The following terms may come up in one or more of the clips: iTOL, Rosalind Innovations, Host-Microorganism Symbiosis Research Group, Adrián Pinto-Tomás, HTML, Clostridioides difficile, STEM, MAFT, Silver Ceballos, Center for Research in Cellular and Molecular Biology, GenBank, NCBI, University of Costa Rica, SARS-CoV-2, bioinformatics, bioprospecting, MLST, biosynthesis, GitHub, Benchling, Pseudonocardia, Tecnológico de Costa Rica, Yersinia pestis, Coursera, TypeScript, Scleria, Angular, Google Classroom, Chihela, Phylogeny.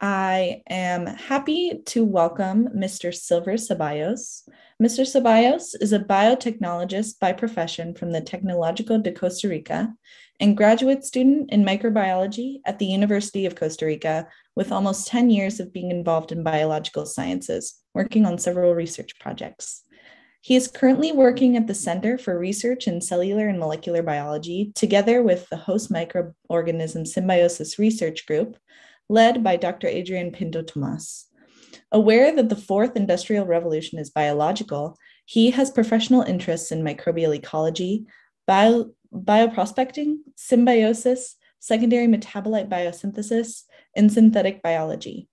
I am happy to welcome Mr. Silver Ceballos. Mr. Ceballos is a biotechnologist by profession from the Tecnológico de Costa Rica and graduate student in microbiology at the University of Costa Rica, with almost 10 years of being involved in biological sciences, working on several research projects. He is currently working at the Center for Research in Cellular and Molecular Biology, together with the Host-Microorganism Symbiosis Research Group, led by Dr. Adrián Pinto-Tomás. Aware that the fourth industrial revolution is biological, he has professional interests in microbial ecology, bioprospecting, symbiosis, secondary metabolite biosynthesis, and synthetic biology.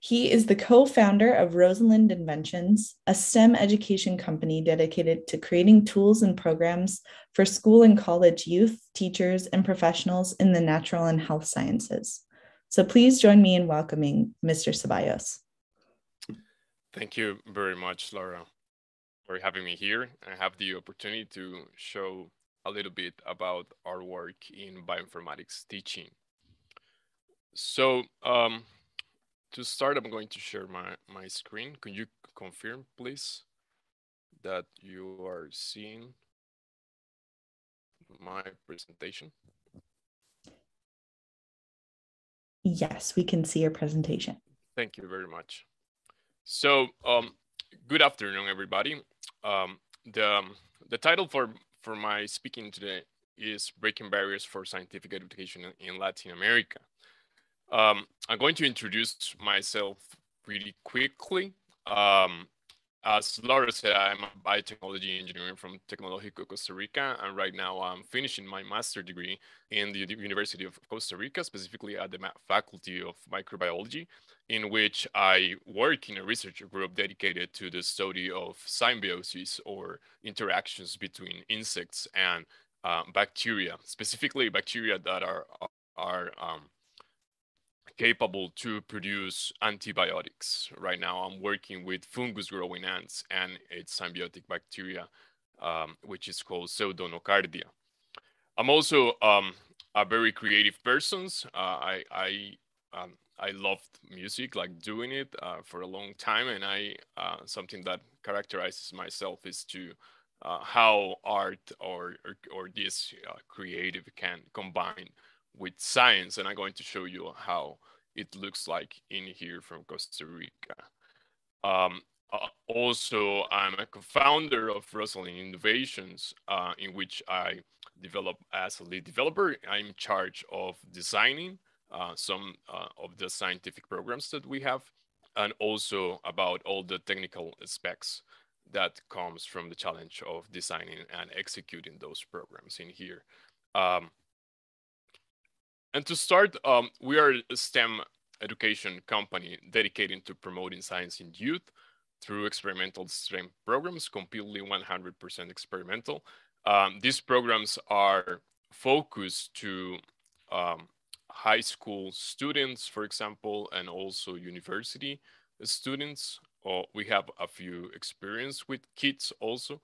He is the co-founder of Rosalind Innovations, a STEM education company dedicated to creating tools and programs for school and college youth, teachers, and professionals in the natural and health sciences. So please join me in welcoming Mr. Ceballos. Thank you very much, Laura, for having me here. I have the opportunity to show a little bit about our work in bioinformatics teaching. So to start, I'm going to share my screen. Can you confirm, please, that you are seeing my presentation? Yes, we can see your presentation. Thank you very much. So good afternoon, everybody. The title for my speaking today is Breaking Barriers for Scientific Education in Latin America. I'm going to introduce myself really quickly. As Laura said, I'm a biotechnology engineer from Tecnológico de Costa Rica, and right now I'm finishing my master's degree in the University of Costa Rica, specifically at the MAFT Faculty of Microbiology, in which I work in a research group dedicated to the study of symbiosis, or interactions between insects and bacteria, specifically bacteria that are capable to produce antibiotics. Right now, I'm working with fungus-growing ants and its symbiotic bacteria, which is called Pseudonocardia. I'm also a very creative person. I loved music, like doing it for a long time, and something that characterizes myself is to how art or this creative can combine with science, and I'm going to show you how it looks like in here from Costa Rica. Also, I'm a co-founder of Rosalind Innovations, in which I develop as a lead developer. I'm in charge of designing some of the scientific programs that we have, and also about all the technical specs that comes from the challenge of designing and executing those programs in here. And to start, we are a STEM education company dedicated to promoting science in youth through experimental STEM programs, completely 100% experimental. These programs are focused to high school students, for example, and also university students. We have a few experience with kids also.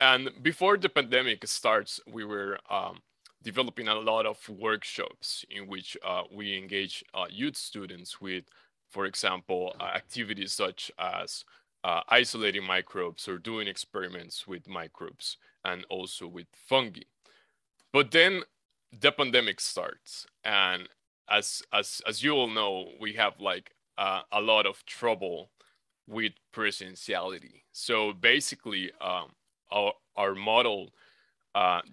And before the pandemic starts, we were developing a lot of workshops in which we engage youth students with, for example, activities such as isolating microbes or doing experiments with microbes and also with fungi. But then the pandemic starts. And as you all know, we have like a lot of trouble with presentiality. So basically our model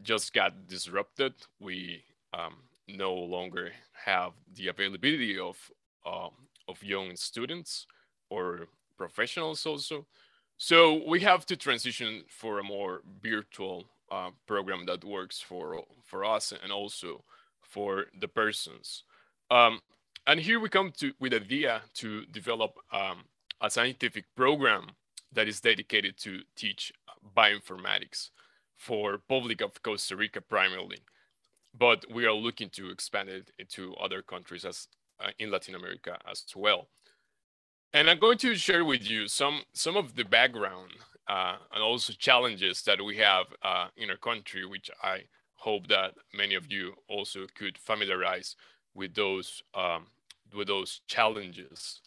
just got disrupted. We no longer have the availability of young students or professionals also. So we have to transition for a more virtual program that works for us and also for the persons. And here we come with the idea to develop a scientific program that is dedicated to teach bioinformatics for public of Costa Rica primarily, but we are looking to expand it to other countries in Latin America as well. And I'm going to share with you some of the background and also challenges that we have in our country, which I hope that many of you also could familiarize with those with those challenges.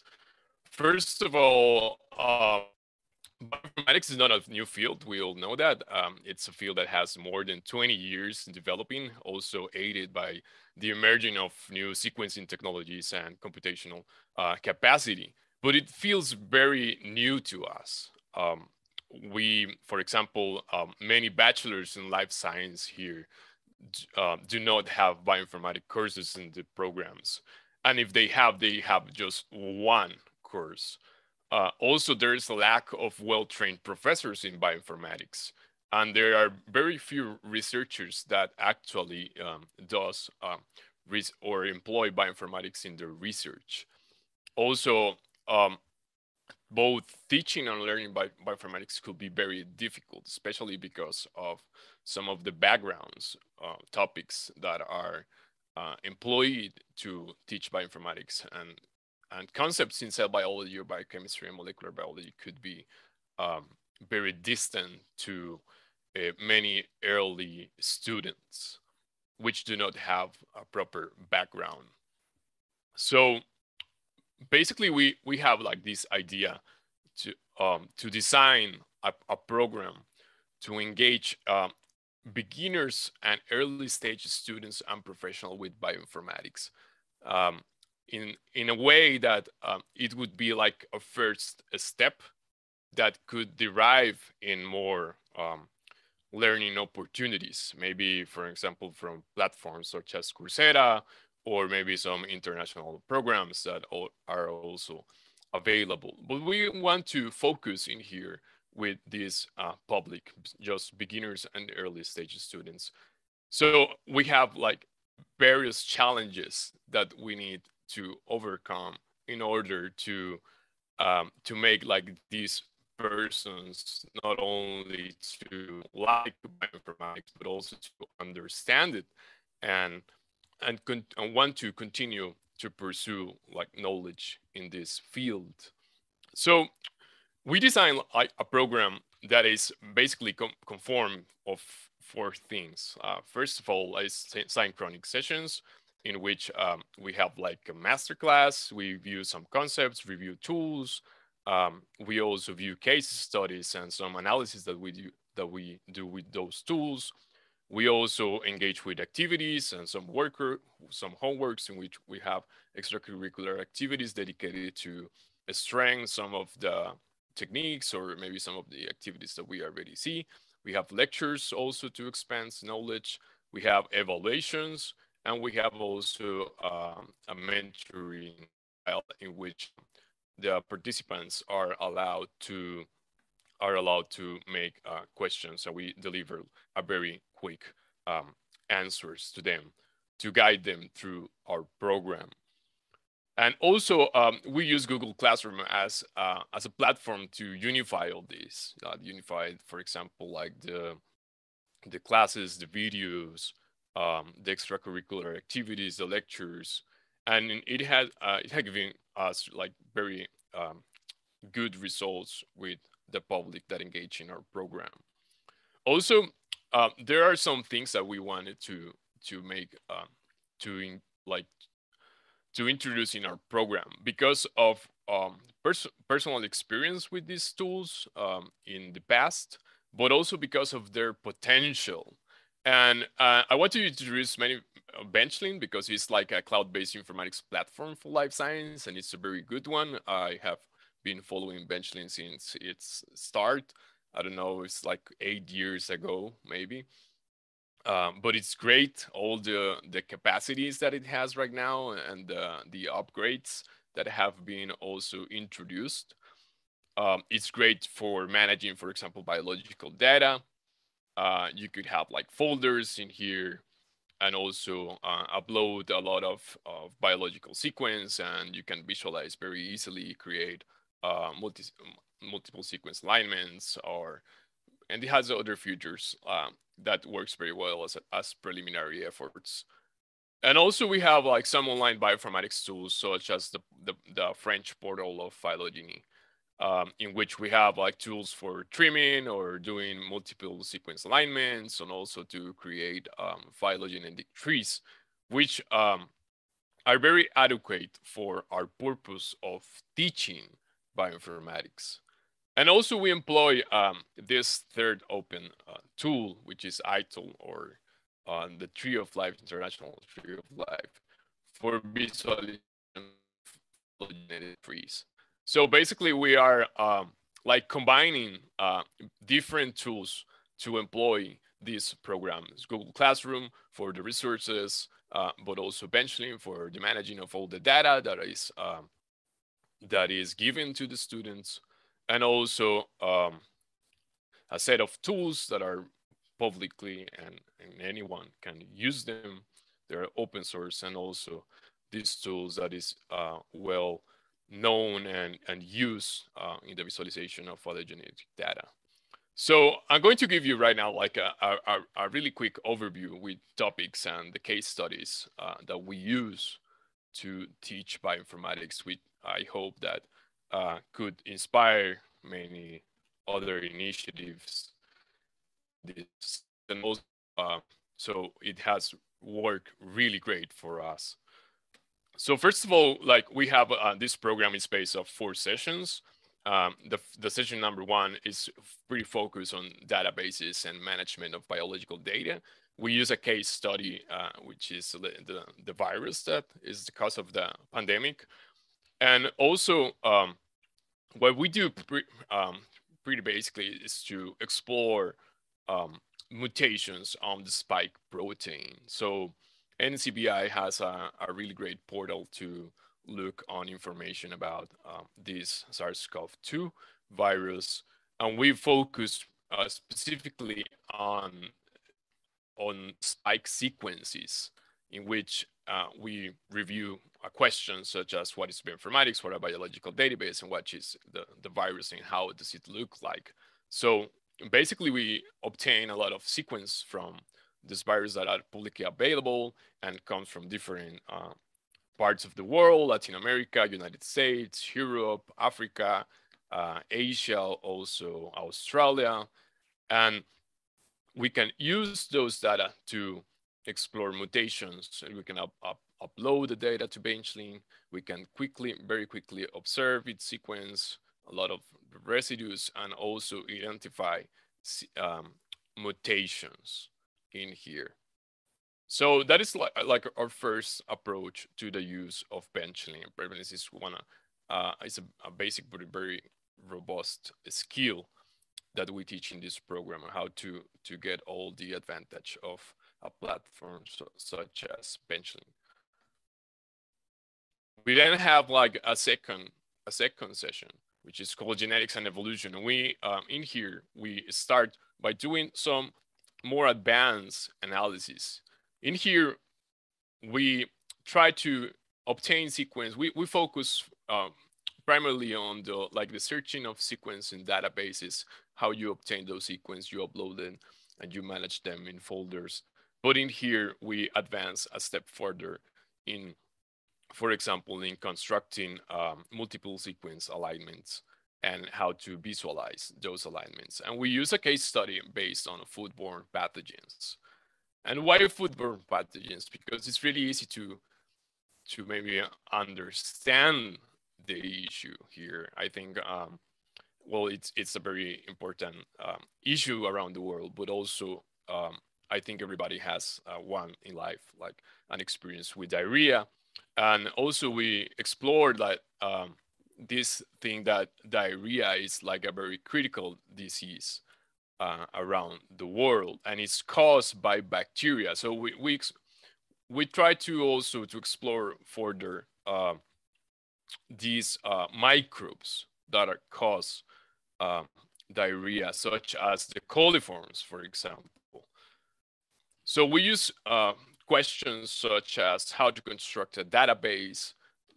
First of all, bioinformatics is not a new field. We all know that. It's a field that has more than 20 years in developing, also aided by the emerging of new sequencing technologies and computational capacity. But it feels very new to us. We, for example, many bachelors in life science here do not have bioinformatic courses in the programs. And if they have, they have just one course. Also, there is a lack of well-trained professors in bioinformatics. And there are very few researchers that actually does or employ bioinformatics in their research. Also, both teaching and learning bioinformatics could be very difficult, especially because of some of the backgrounds, topics that are employed to teach bioinformatics, and concepts in cell biology or biochemistry and molecular biology could be very distant to many early students, which do not have a proper background. So basically, we have like this idea to design a program to engage beginners and early stage students and professionals with bioinformatics in a way that it would be like a first step that could derive in more learning opportunities. Maybe, for example, from platforms such as Coursera, or maybe some international programs that are also available. But we want to focus in here with this public, just beginners and early stage students. So we have like various challenges that we need to overcome in order to make like these persons not only to like bioinformatics, but also to understand it and want to continue to pursue like knowledge in this field. So we designed a program that is basically conformed of four things. First of all, is synchronic sessions in which we have like a masterclass. We view some concepts, review tools. We also view case studies and some analysis that we do with those tools. We also engage with activities and some homeworks in which we have extracurricular activities dedicated to strengthen some of the techniques or maybe some of the activities that we already see. We have lectures also to expand knowledge. We have evaluations, and we have also a mentoring in which the participants are allowed to make questions, and we deliver a very quick answers to them to guide them through our program. And also, we use Google Classroom as a platform to unify all these. Unify, for example, like the classes, the videos, the extracurricular activities, the lectures, and it has given us like very good results with the public that engage in our program. Also, there are some things that we wanted to make to introduce in our program because of personal experience with these tools in the past, but also because of their potential. And I want to introduce Benchling because it's like a cloud-based informatics platform for life science, and it's a very good one. I have been following Benchling since its start. I don't know, it's like 8 years ago, maybe. But it's great, all the capacities that it has right now and the upgrades that have been also introduced. It's great for managing, for example, biological data. You could have like folders in here and also upload a lot of biological sequence, and you can visualize very easily, create multiple sequence alignments, and it has other features that works very well as preliminary efforts. And also we have like some online bioinformatics tools such as the French portal of Phylogeny, in which we have like tools for trimming or doing multiple sequence alignments, and also to create phylogenetic trees, which are very adequate for our purpose of teaching bioinformatics. And also we employ this third open tool, which is iTOL, or the Tree of Life, International Tree of Life, for visualization of genetic trees. So basically we are like combining different tools to employ these programs. Google Classroom for the resources, but also Benchling for the managing of all the data that is given to the students, and also a set of tools that are publicly and anyone can use them. They're open source, and also these tools that is well known and used in the visualization of other genetic data. So I'm going to give you right now like a really quick overview with topics and the case studies that we use to teach bioinformatics, which I hope that could inspire many other initiatives. So it has worked really great for us. So first of all, like we have this program in space of 4 sessions. The session number 1 is pretty focused on databases and management of biological data. We use a case study, which is the virus that is the cause of the pandemic. And also what we do pretty basically is to explore mutations on the spike protein. So NCBI has a really great portal to look on information about this SARS-CoV-2 virus. And we focus specifically on spike sequences, in which we review a question such as what is bioinformatics, what are biological database, and what is the virus and how does it look like. So basically we obtain a lot of sequence from these viruses that are publicly available and comes from different parts of the world, Latin America, United States, Europe, Africa, Asia, also Australia. And we can use those data to explore mutations. We can upload the data to Benchling. We can quickly, very quickly observe its sequence, a lot of residues, and also identify mutations in here. So that is like our first approach to the use of Benchling. Benchling is a basic but very robust skill that we teach in this program, how to get all the advantage of a platform such as Benchling. We then have like a second session, which is called Genetics and Evolution. We in here we start by doing some more advanced analysis. In here, we try to obtain sequence. We focus primarily on the searching of sequence in databases, how you obtain those sequences, you upload them, and you manage them in folders. But in here, we advance a step further in, for example, in constructing multiple sequence alignments and how to visualize those alignments. And we use a case study based on foodborne pathogens. And why foodborne pathogens? Because it's really easy to maybe understand the issue here. I think, well, it's a very important issue around the world, but also I think everybody has one in life, like an experience with diarrhea. And also we explored that this thing that diarrhea is like a very critical disease around the world, and it's caused by bacteria. So we try to also to explore further these microbes that are cause diarrhea, such as the coliforms, for example. So we use questions such as how to construct a database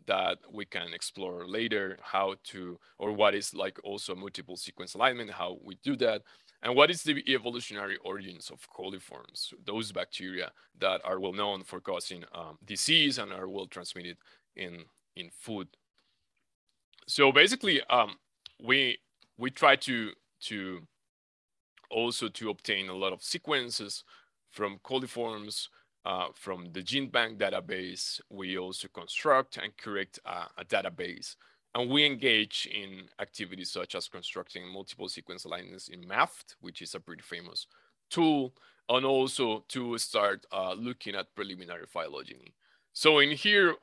that we can explore later, how to, or what is like also multiple sequence alignment, how we do that. And what is the evolutionary origins of coliforms, those bacteria that are well known for causing disease and are well transmitted in food. So basically, we try to also to obtain a lot of sequences from coliforms From the GenBank database, we also construct and curate a database. And we engage in activities such as constructing multiple sequence alignments in MAFT, which is a pretty famous tool, and also to start looking at preliminary phylogeny. So in here,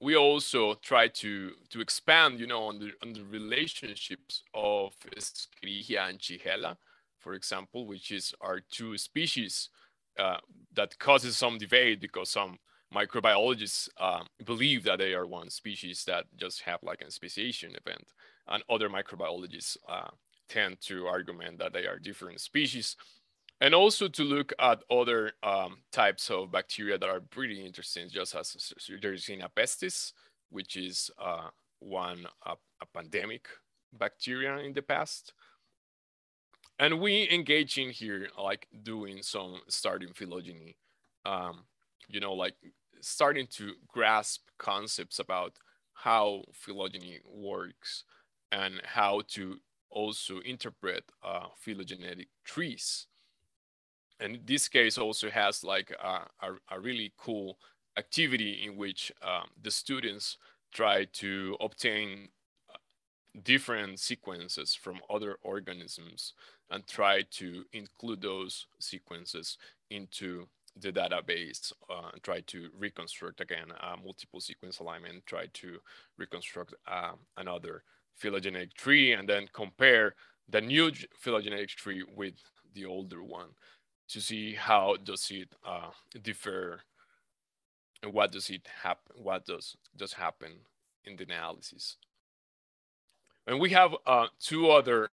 we also try to expand, you know, on the relationships of Scleria and Chihela, for example, which is our two species that causes some debate because some microbiologists believe that they are one species that just have like an speciation event, and other microbiologists tend to argument that they are different species. And also to look at other types of bacteria that are pretty interesting, just as Yersinia pestis, which is a pandemic bacteria in the past. And we engage in here, like doing some starting phylogeny, you know, like starting to grasp concepts about how phylogeny works and how to also interpret phylogenetic trees. And this case also has like a really cool activity in which the students try to obtain different sequences from other organisms and try to include those sequences into the database, and try to reconstruct again multiple sequence alignment, try to reconstruct another phylogenetic tree, and then compare the new phylogenetic tree with the older one, to see how does it differ and what does it happen, what does happen in the analysis. And we have two other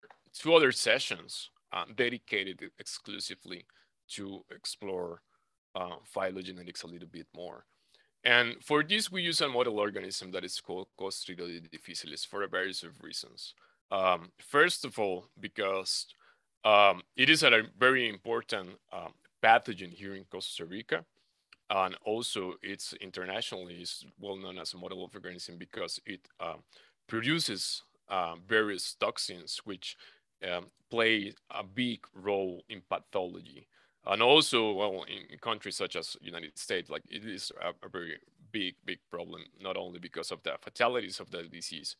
sessions dedicated exclusively to explore phylogenetics a little bit more. And for this, we use a model organism that is called Clostridioides difficile for a variety of reasons. First of all, because it is a very important pathogen here in Costa Rica, and also it's internationally is well known as a model of organism because it produces various toxins which play a big role in pathology, and also well in countries such as United States, like it is a very big problem, not only because of the fatalities of the disease,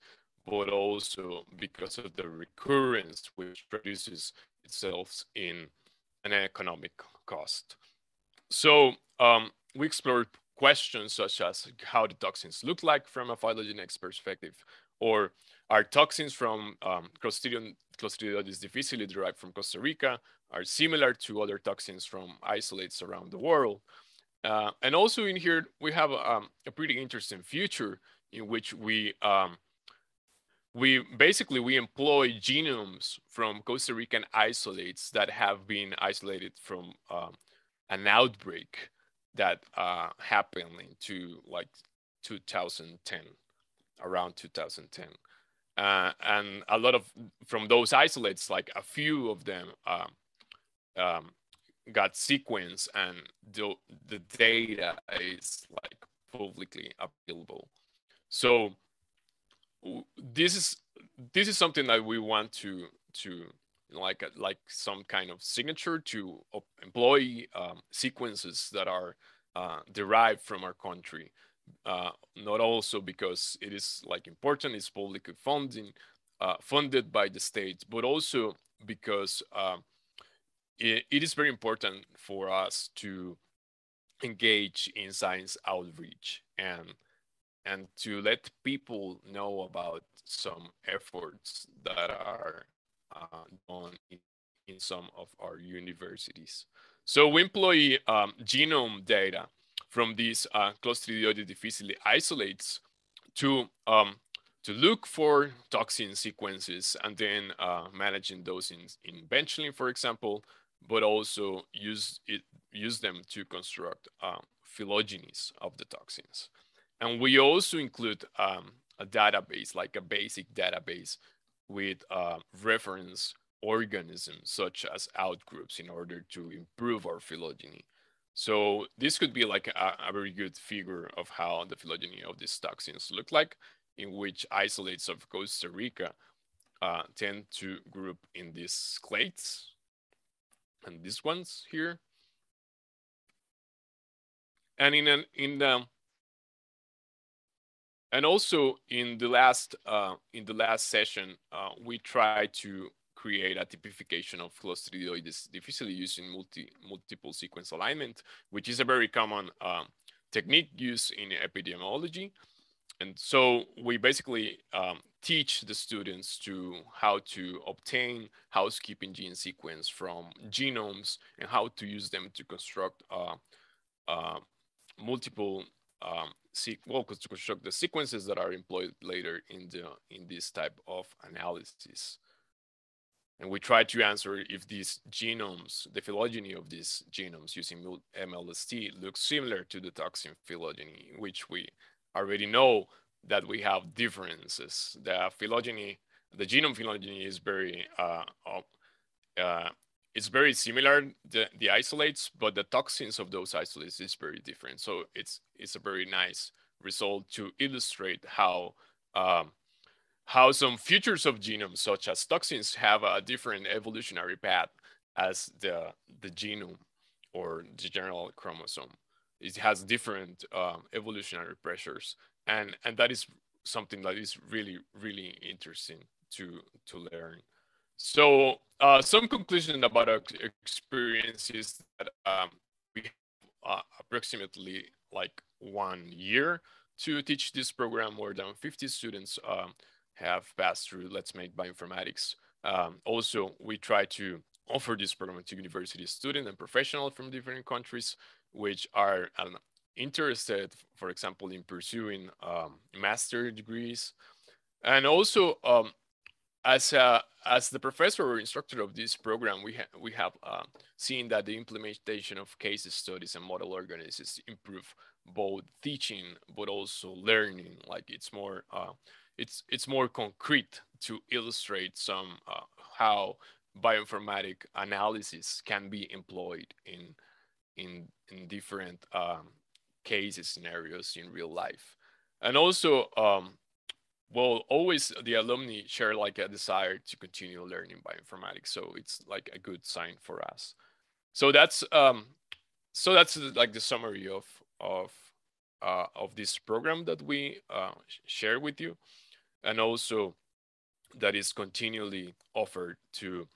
but also because of the recurrence which produces itself in an economic cost. So we explored questions such as how the toxins look like from a phylogenetic perspective, or are toxins from Clostridioides difficile derived from Costa Rica are similar to other toxins from isolates around the world. And also in here, we have a pretty interesting feature in which we employ genomes from Costa Rican isolates that have been isolated from an outbreak that happened into like 2010, around 2010. And a lot of, from those isolates, like a few of them got sequenced, and the data is like publicly available. So this is something that we want to like some kind of signature to employ sequences that are derived from our country, not also because it is like important, it's publicly funded by the state, but also because it is very important for us to engage in science outreach and to let people know about some efforts that are done in some of our universities. So we employ genome data from these Clostridioides difficile isolates to look for toxin sequences, and then managing those in Benchling, for example, but also use them to construct phylogenies of the toxins. And we also include a database, like a basic database with reference organisms such as outgroups in order to improve our phylogeny. So this could be like a very good figure of how the phylogeny of these toxins look like, in which isolates of Costa Rica tend to group in these clades and these ones here. And also in the last session, we tried to create a typification of Clostridioides difficile using multiple sequence alignment, which is a very common technique used in epidemiology. And so we basically teach the students how to obtain housekeeping gene sequence from genomes and how to use them to construct construct the sequences that are employed later in this type of analysis. And we try to answer if these genomes, the phylogeny of these genomes using MLST looks similar to the toxin phylogeny, which we already know that we have differences. The phylogeny, the genome phylogeny is very similar, the isolates, but the toxins of those isolates is very different. So it's a very nice result to illustrate how some features of genomes, such as toxins, have a different evolutionary path as the genome or the general chromosome. It has different evolutionary pressures. And that is something that is really, really interesting to learn. So some conclusion about our experience is that we have approximately like 1 year to teach this program. More than 50 students have passed through Let's Make Bioinformatics. Also, we try to offer this program to university students and professionals from different countries, which are interested, for example, in pursuing master degrees. And also, as the professor or instructor of this program, we have seen that the implementation of case studies and model organisms improve both teaching but also learning. Like it's more concrete to illustrate how bioinformatic analysis can be employed in different case scenarios in real life. And also, well, always the alumni share like a desire to continue learning bioinformatics, so it's like a good sign for us. So that's like the summary of this program that we share with you, and also that is continually offered to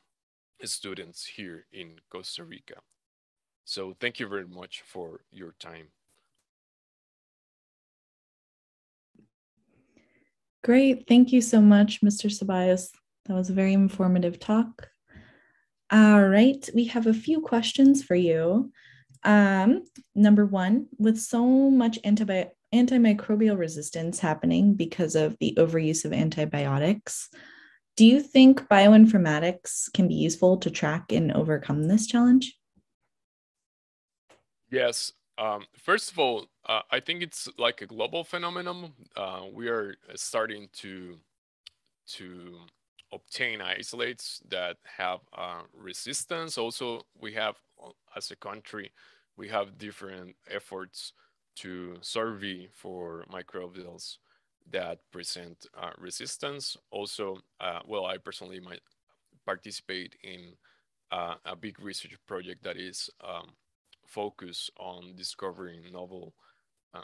students here in Costa Rica. So thank you very much for your time. Great, thank you so much, Mr. Ceballos. That was a very informative talk. All right, we have a few questions for you. Number one, with so much antimicrobial resistance happening because of the overuse of antibiotics, do you think bioinformatics can be useful to track and overcome this challenge? Yes. First of all, I think it's like a global phenomenon. We are starting to obtain isolates that have resistance. Also, we have, as a country, we have different efforts to survey for microbials that present resistance. Also, well, I personally might participate in a big research project that is focus on discovering novel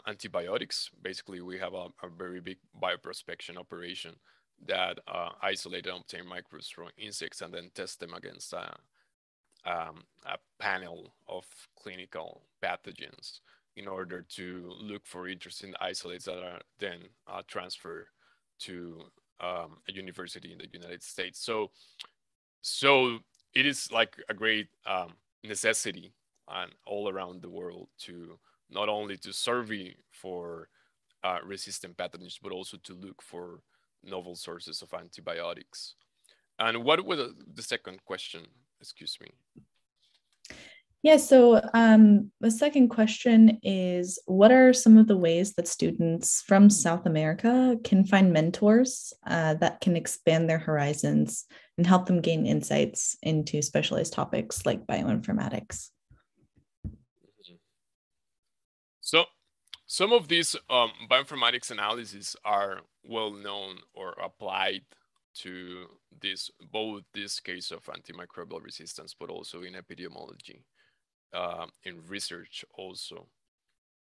antibiotics. Basically, we have a very big bioprospection operation that isolate and obtain microbes from insects and then test them against a panel of clinical pathogens in order to look for interesting isolates that are then transferred to a university in the United States. So it is like a great necessity and all around the world to not only to survey for resistant pathogens, but also to look for novel sources of antibiotics. And what was the second question? Excuse me. Yeah, so the second question is, what are some of the ways that students from South America can find mentors that can expand their horizons and help them gain insights into specialized topics like bioinformatics? So some of these bioinformatics analyses are well known or applied to both this case of antimicrobial resistance, but also in epidemiology, in research also.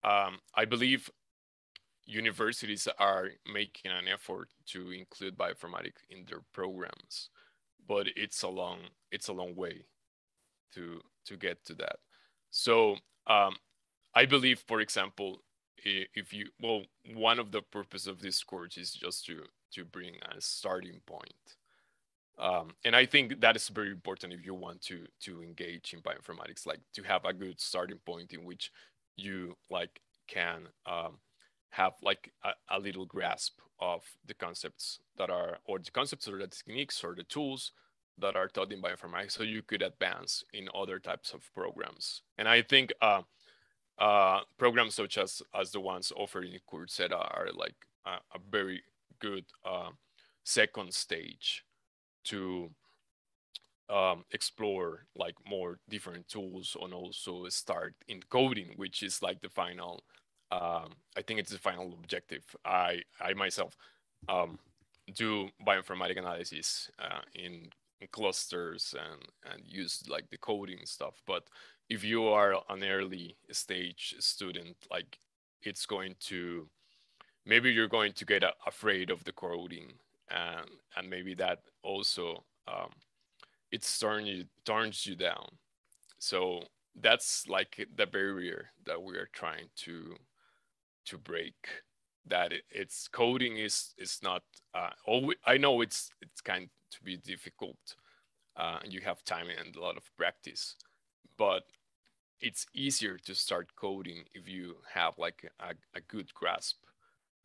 I believe universities are making an effort to include bioinformatics in their programs, but it's a long way to get to that. So I believe, for example, if you, well, one of the purpose of this course is just to bring a starting point. And I think that is very important if you want to engage in bioinformatics, like to have a good starting point in which you like can have like a little grasp of the concepts that are, or the concepts or the techniques or the tools that are taught in bioinformatics, so you could advance in other types of programs. And I think programs such as the ones offered in Coursera are like a very good second stage to explore like more different tools, and also start in coding, which is like the final, I think it's the final objective. I myself do bioinformatic analysis in clusters and use like the coding stuff. But if you are an early stage student, like it's going to, maybe you're going to get afraid of the coding, and maybe that also it's turns you down. So that's like the barrier that we are trying to break, that it's coding is not always, I know it's kind to be difficult, and you have time and a lot of practice, but it's easier to start coding if you have like a good grasp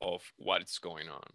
of what's going on.